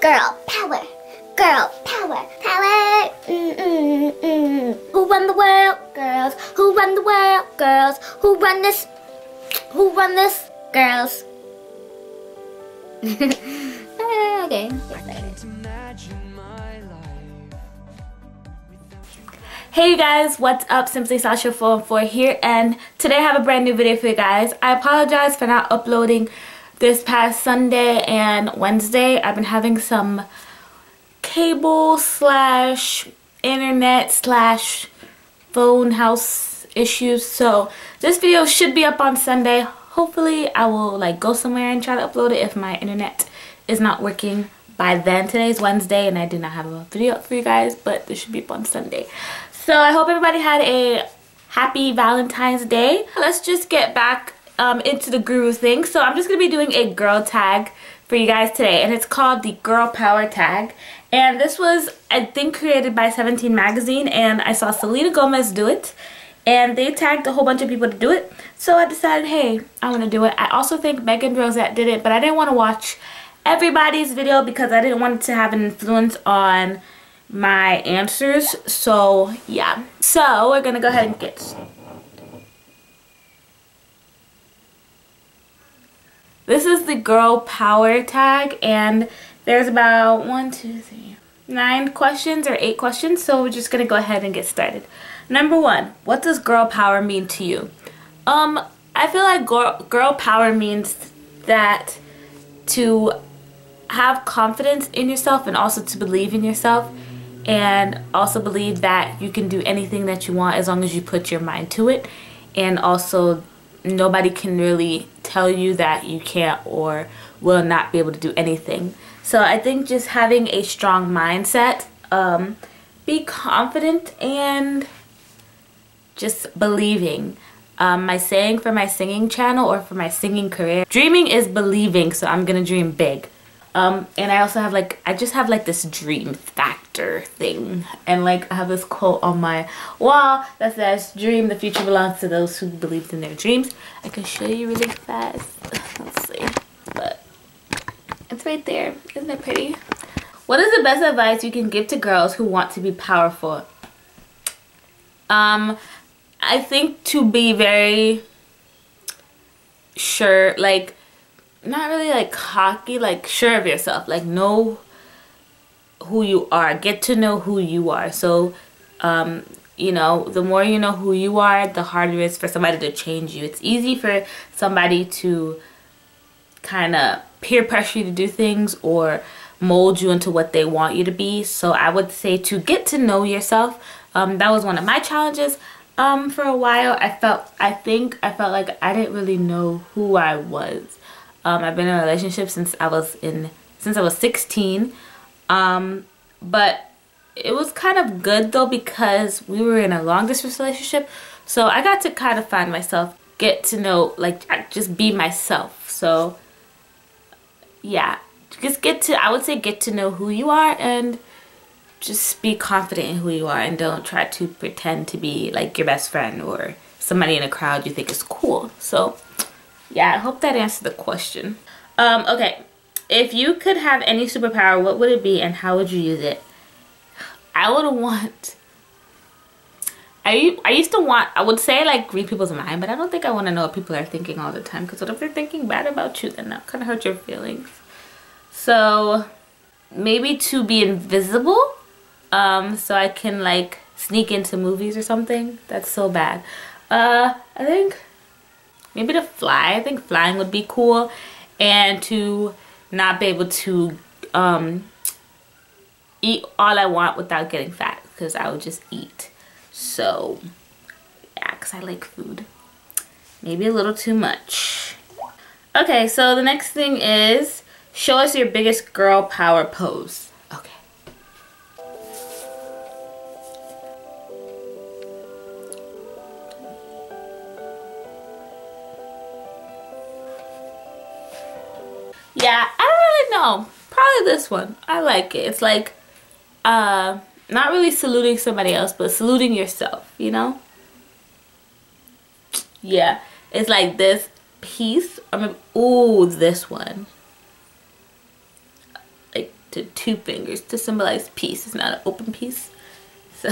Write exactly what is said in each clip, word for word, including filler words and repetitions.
Girl power, girl power, power. Mm, mm, mm. Who run the world, girls? Who run the world, girls? Who run this? Who run this, girls? Okay. Hey you guys, what's up? Simply Sasha forty-four here, and today I have a brand new video for you guys. I apologize for not uploading this past Sunday and Wednesday. I've been having some cable slash internet slash phone house issues, so this video should be up on Sunday. Hopefully I will like go somewhere and try to upload it if my internet is not working by then. Today's Wednesday and I do not have a video up for you guys, but this should be up on Sunday. So I hope everybody had a happy Valentine's Day. Let's just get back Um, into the groove thing. So I'm just gonna be doing a girl tag for you guys today, and it's called the Girl Power Tag, and this was I think created by Seventeen magazine, and I saw Selena Gomez do it, and they tagged a whole bunch of people to do it, so I decided, hey, I want to do it. I also think Megan Rosette did it, but I didn't want to watch everybody's video because I didn't want it to have an influence on my answers. So yeah, so we're gonna go ahead and get started. This is the Girl Power Tag, and there's about one, two, three, nine questions or eight questions, so we're just gonna go ahead and get started. Number one, what does girl power mean to you? Um, I feel like girl, girl power means that to have confidence in yourself and also to believe in yourself and also believe that you can do anything that you want as long as you put your mind to it, and also nobody can really tell you that you can't or will not be able to do anything. So I think just having a strong mindset, um, be confident, and just believing. Um, my saying for my singing channel or for my singing career, dreaming is believing, so I'm gonna dream big. Um, and I also have like, I just have like this dream factor thing, and like I have this quote on my wall that says, "Dream, the future belongs to those who believe in their dreams." I can show you really fast, let's see, but it's right there. Isn't it pretty? What is the best advice you can give to girls who want to be powerful? Um, I think to be very sure, like not really like cocky, like sure of yourself, like know who you are, get to know who you are. So um you know, the more you know who you are, the harder it is for somebody to change you. It's easy for somebody to kind of peer pressure you to do things or mold you into what they want you to be. So I would say to get to know yourself. Um that was one of my challenges. Um for a while I felt I think I felt like I didn't really know who I was. Um, I've been in a relationship since I was in since I was sixteen, um, but it was kind of good though because we were in a long distance relationship, so I got to kind of find myself, get to know, like just be myself. So yeah, just get to I would say get to know who you are and just be confident in who you are, and don't try to pretend to be like your best friend or somebody in a crowd you think is cool. So yeah, I hope that answered the question. Um, okay, if you could have any superpower, what would it be and how would you use it? I would want... I, I used to want... I would say, like, read people's mind, but I don't think I want to know what people are thinking all the time. Because what if they're thinking bad about you? Then that kind of hurt your feelings. So, maybe to be invisible? Um, so I can, like, sneak into movies or something? That's so bad. Uh, I think... Maybe to fly. I think flying would be cool, and to not be able to um, eat all I want without getting fat, because I would just eat. So yeah, because I like food. Maybe a little too much. Okay, so the next thing is show us your biggest girl power pose. Okay. Yeah, I don't really know. Probably this one. I like it. It's like uh, not really saluting somebody else, but saluting yourself, you know? Yeah, it's like this piece. I mean, ooh, this one. Like to two fingers to symbolize peace. It's not an open peace. So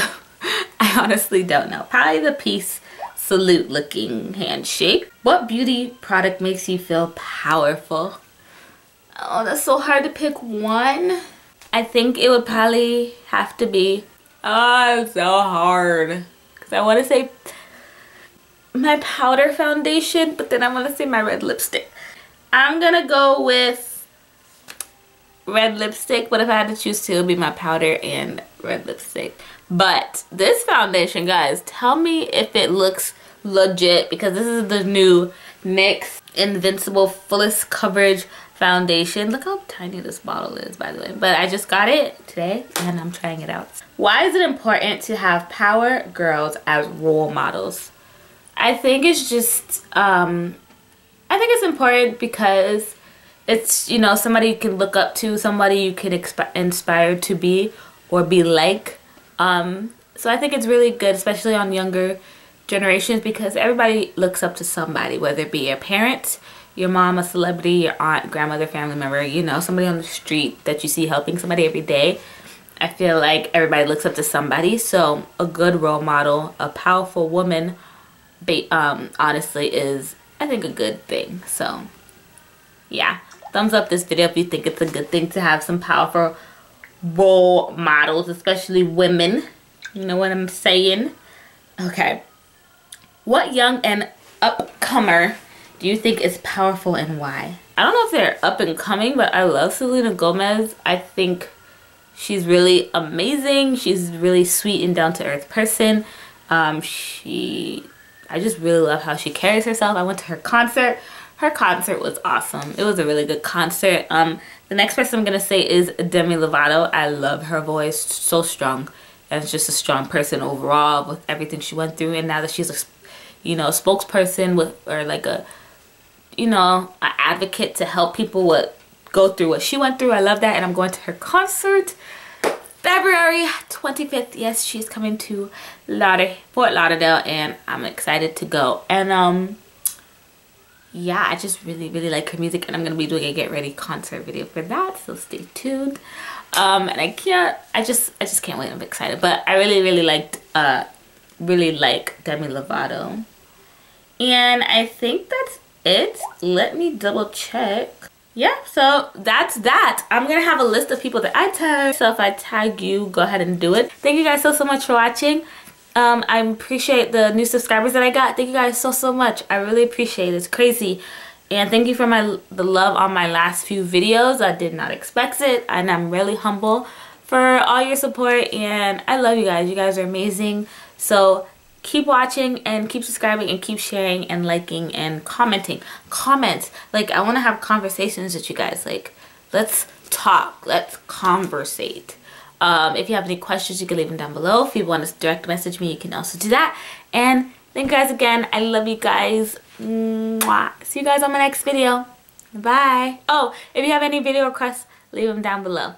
I honestly don't know. Probably the peace salute looking handshake. What beauty product makes you feel powerful? Oh, that's so hard to pick one. I think it would probably have to be, oh, it's so hard. Because I want to say my powder foundation, but then I want to say my red lipstick. I'm going to go with red lipstick, but if I had to choose two, it would be my powder and red lipstick. But this foundation, guys, tell me if it looks legit, because this is the new NYX Invincible Fullest Coverage Foundation. Look how tiny this bottle is, by the way. But I just got it today and I'm trying it out. Why is it important to have power girls as role models? I think it's just, um, I think it's important because it's, you know, somebody you can look up to, somebody you can inspire to be or be like. Um, so I think it's really good, especially on younger generations, because everybody looks up to somebody, whether it be your parents, your mom, a celebrity, your aunt, grandmother, family member, you know, somebody on the street that you see helping somebody every day. I feel like everybody looks up to somebody. So a good role model, a powerful woman, um, honestly is, I think, a good thing. So yeah, thumbs up this video if you think it's a good thing to have some powerful role models, especially women. You know what I'm saying? Okay. What young and upcomer do you think is powerful and why? I don't know if they're up and coming, but I love Selena Gomez. I think she's really amazing. She's really sweet and down-to-earth person. Um, she, I just really love how she carries herself. I went to her concert. Her concert was awesome. It was a really good concert. Um, the next person I'm gonna say is Demi Lovato. I love her voice, so strong. And it's just a strong person overall with everything she went through. And now that she's a, you know, spokesperson with, or like a, you know, an advocate to help people what go through what she went through. I love that, and I'm going to her concert February twenty-fifth. Yes, she's coming to Lauder, Fort Lauderdale, and I'm excited to go. And um. yeah, I just really really like her music, and I'm gonna be doing a get ready concert video for that, so stay tuned. Um and I can't I just I just can't wait. I'm excited. But I really really liked uh really like Demi Lovato, and I think that's it. Let me double check. Yeah, so that's that. I'm gonna have a list of people that I tag, so if I tag you, go ahead and do it. Thank you guys so so much for watching. Um, I appreciate the new subscribers that I got. Thank you guys so, so much. I really appreciate it. It's crazy. And thank you for my the love on my last few videos. I did not expect it. And I'm really humble for all your support. And I love you guys. You guys are amazing. So keep watching and keep subscribing and keep sharing and liking and commenting. Comment. Like, I want to have conversations with you guys. Like, let's talk. Let's conversate. Um, if you have any questions, you can leave them down below. If you want to direct message me, you can also do that. And thank you guys again. I love you guys. Mwah. See you guys on my next video. Bye. Oh, if you have any video requests, leave them down below.